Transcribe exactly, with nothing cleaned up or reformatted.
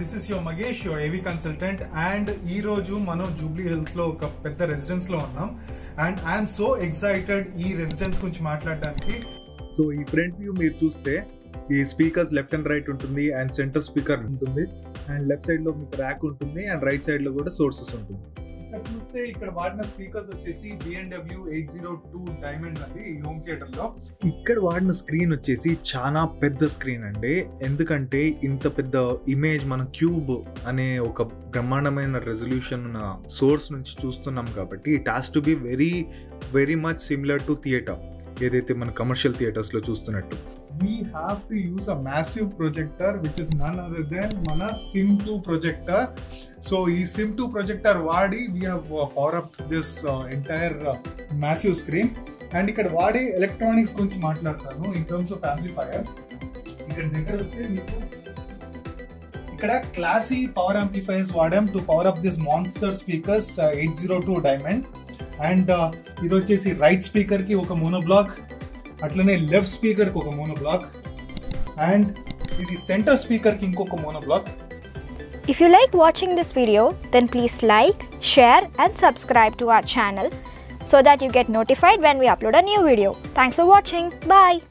This is your Magesh your AV consultant and ఈ రోజు మనం జూబ్లీ హిల్స్ లో ఒక పెద్ద రెసిడెన్స్ లో ఉన్నాం అండ్ ఐఎమ్ సో ఎక్సైటెడ్ ఈ రెసిడెన్స్ గురించి మాట్లాడడానికి. సో ఈ ఫ్రంట్ వ్యూ మీరు చూస్తే ఈ స్పీకర్స్ లెఫ్ట్ అండ్ రైట్ ఉంటుంది అండ్ సెంటర్ స్పీకర్ ఉంటుంది అండ్ లెఫ్ట్ సైడ్ లో మీకు ర్యాక్ ఉంటుంది అండ్ రైట్ సైడ్ లో కూడా సోర్సెస్ ఉంటుంది. ఇక్కడ చూస్తే ఇక్కడ వాడిన స్పీకర్స్ వచ్చేసి B and W eight zero two diamond అది హోమ్ థియేటర్ లో. ఇక్కడ వాడిన స్క్రీన్ వచ్చేసి చాలా పెద్ద స్క్రీన్ అండి, ఎందుకంటే ఇంత పెద్ద ఇమేజ్ మనం క్యూబ్ అనే ఒక బ్రహ్మాండమైన రెజల్యూషన్ సోర్స్ నుంచి చూస్తున్నాం కాబట్టి it has to be very very much similar to theatre, ఏదైతే మన కమర్షియల్ థియేటర్స్ లో చూస్తున్నట్టు. We have to use a massive projector which is none other than mana Sim two projector. So ee Sim two projector vaadi we have uh, power up this uh, entire uh, massive screen. And ikkada vaadi electronics gurinchi maatladtanu in terms of amplifier. Ikkada degra vaste meeku ikkada classy power amplifiers vaadam to power up this monster speakers uh, eight oh two diamond. And idu vachesi right speaker ki oka mono block, అట్లనే left స్పీకర్కి ఒక mono block and ఇది centre స్పీకర్కి ఇంకొక mono block. If you like watching this video then please like, share and subscribe to our channel so that you get notified when we upload a new video. Thanks for watching. Bye.